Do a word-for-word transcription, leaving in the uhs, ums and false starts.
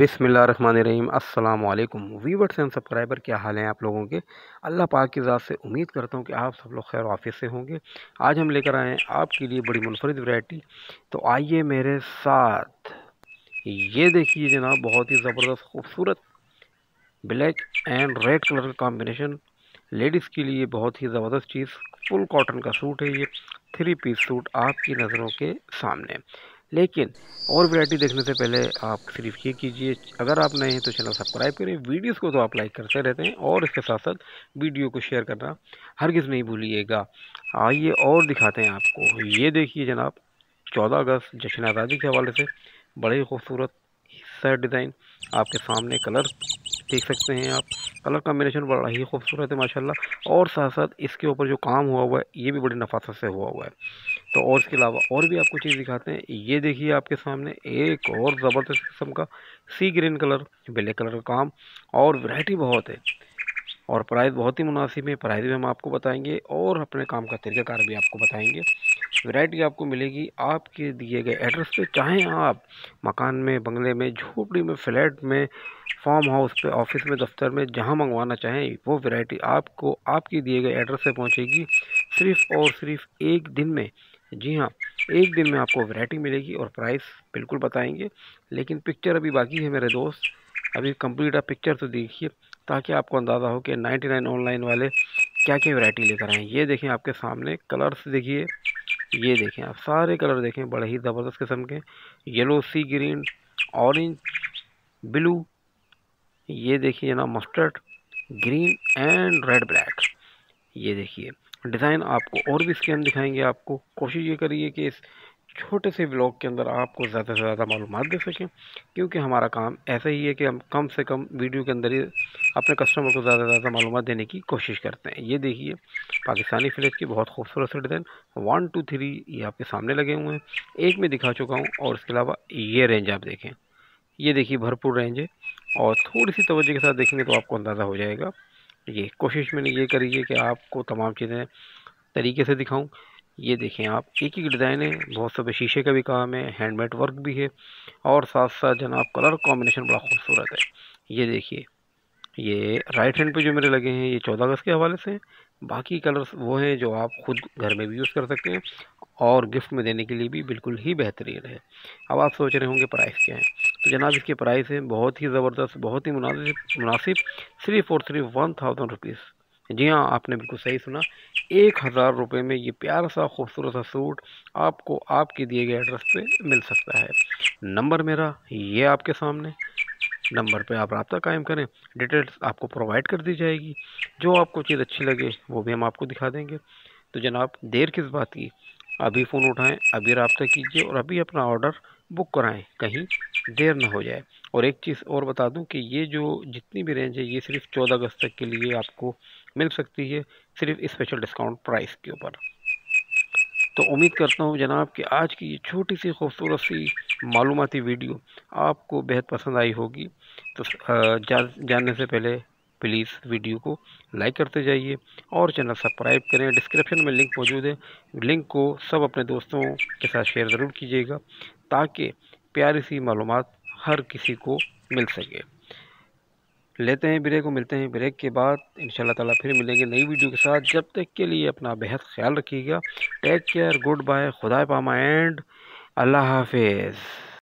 बिस्मिल्लाहिर्रहमानिर्रहीम। अस्सलाम वालेकुम व्यूअर्स एंड सब्सक्राइबर, क्या हाल हैं आप लोगों के। अल्लाह पाक की ज़ात से उम्मीद करता हूँ कि आप सब लोग खैर वाफियत से होंगे। आज हम लेकर आए हैं आपके लिए बड़ी मुनफरद वैरायटी, तो आइए मेरे साथ। ये देखिए जनाब, बहुत ही ज़बरदस्त खूबसूरत ब्लैक एंड रेड कलर का कॉम्बिनेशन, लेडीज़ के लिए बहुत ही ज़बरदस्त चीज़। फुल कॉटन का सूट है ये, थ्री पीस सूट आपकी नज़रों के सामने। लेकिन और वैरायटी देखने से पहले आप सिर्फ ये कीजिए, अगर आप नए हैं तो चैनल सब्सक्राइब करें, वीडियोस को तो आप लाइक करते रहते हैं और इसके साथ साथ वीडियो को शेयर करना हरगिज़ नहीं भूलिएगा। आइए और दिखाते हैं आपको। ये देखिए जनाब, चौदह अगस्त जश्न आज़ादी के हवाले से बड़े खूबसूरत सेट डिज़ाइन आपके सामने। कलर देख सकते हैं आप, कलर कॉम्बिनेशन बड़ा ही खूबसूरत है माशाल्लाह। और साथ साथ इसके ऊपर जो काम हुआ हुआ है ये भी बड़ी नफासत से हुआ हुआ है। तो और इसके अलावा और भी आपको चीज़ दिखाते हैं। ये देखिए आपके सामने एक और ज़बरदस्त किस्म का sea green colour, black colour का काम, और वैरायटी बहुत है और प्राइस बहुत ही मुनासिब है। प्राइस भी हम आपको बताएंगे और अपने काम का तरीक़ाकार भी आपको बताएंगे। वैरायटी आपको मिलेगी आपके दिए गए एड्रेस पे, चाहे आप मकान में, बंगले में, झोपड़ी में, फ्लैट में, फार्म हाउस पे, ऑफिस में, दफ्तर में, जहां मंगवाना चाहें वो वैरायटी आपको आपके दिए गए एड्रेस पे पहुंचेगी सिर्फ़ और सिर्फ एक दिन में। जी हाँ, एक दिन में आपको वैरायटी मिलेगी और प्राइस बिल्कुल बताएंगे, लेकिन पिक्चर अभी बाकी है मेरे दोस्त। अभी कंप्लीट आप पिक्चर तो देखिए ताकि आपको अंदाज़ा हो कि नाइन्टी नाइन ऑनलाइन वाले क्या क्या वैरायटी लेकर आएँ। ये देखें आपके सामने कलर्स, देखिए ये देखें आप, सारे कलर देखें बड़े ही ज़बरदस्त किस्म के। Yellow, sea green, orange, blue, ये देखिए ना mustard green and red black. ये देखिए डिज़ाइन आपको और भी इसके अंदर दिखाएंगे। आपको कोशिश ये करिए कि इस छोटे से व्लॉग के अंदर आपको ज़्यादा से ज़्यादा मालूमात दे सकें, क्योंकि हमारा काम ऐसा ही है कि हम कम से कम वीडियो के अंदर ही अपने कस्टमर को ज़्यादा से ज़्यादा मालूमात देने की कोशिश करते हैं। ये देखिए पाकिस्तानी फ्लैग की बहुत खूबसूरत से डिज़ाइन, वन टू थ्री ये आपके सामने लगे हुए हैं, एक में दिखा चुका हूँ। और इसके अलावा ये रेंज आप देखें, ये देखिए भरपूर रेंज है और थोड़ी सी तवज्जो के साथ देखेंगे तो आपको अंदाज़ा हो जाएगा। ये कोशिश मैंने ये करिए कि आपको तमाम चीज़ें तरीके से दिखाऊँ। ये देखें आप, एक ही डिज़ाइन है, बहुत सब शीशे का भी काम है, हैंडमेड वर्क भी है, और साथ साथ जनाब कलर कॉम्बिनेशन बड़ा खूबसूरत है। ये देखिए, ये राइट हैंड पे जो मेरे लगे हैं ये चौदह अगस्त के हवाले से हैं। बाकी कलर्स वो हैं जो आप ख़ुद घर में भी यूज़ कर सकते हैं और गिफ्ट में देने के लिए भी बिल्कुल ही बेहतरीन है। अब आप सोच रहे होंगे प्राइस क्या है, तो जनाब इसके प्राइस हैं बहुत ही ज़बरदस्त, बहुत ही मुनासिब मुनासिब सिर्फ और सिर्फ वन थाउजेंड रुपीज़। जी हाँ, आपने बिल्कुल सही सुना, एक हज़ार रुपये में ये प्यारा सा खूबसूरत सा सूट आपको आपके दिए गए एड्रेस पे मिल सकता है। नंबर मेरा ये आपके सामने, नंबर पे आप रब्ता कायम करें, डिटेल्स आपको प्रोवाइड कर दी जाएगी। जो आपको चीज़ अच्छी लगे वो भी हम आपको दिखा देंगे। तो जनाब देर किस बात की, अभी फ़ोन उठाएँ, अभी रब्ता कीजिए और अभी अपना ऑर्डर बुक कराएँ, कहीं देर ना हो जाए। और एक चीज़ और बता दूं कि ये जो जितनी भी रेंज है ये सिर्फ चौदह अगस्त तक के लिए आपको मिल सकती है सिर्फ स्पेशल डिस्काउंट प्राइस के ऊपर। तो उम्मीद करता हूँ जनाब कि आज की ये छोटी सी खूबसूरत सी मालूमाती वीडियो आपको बेहद पसंद आई होगी। तो जा, जानने से पहले प्लीज़ वीडियो को लाइक करते जाइए और चैनल सब्सक्राइब करें। डिस्क्रिप्शन में लिंक मौजूद है, लिंक को सब अपने दोस्तों के साथ शेयर ज़रूर कीजिएगा ताकि प्यारी सी मालूमात हर किसी को मिल सके। लेते हैं ब्रेक को, मिलते हैं ब्रेक के बाद इंशाल्लाह ताला फिर मिलेंगे नई वीडियो के साथ। जब तक के लिए अपना बेहद ख्याल रखिएगा। टेक केयर, गुड बाय, खुदा पामा एंड अल्लाह हाफिज़।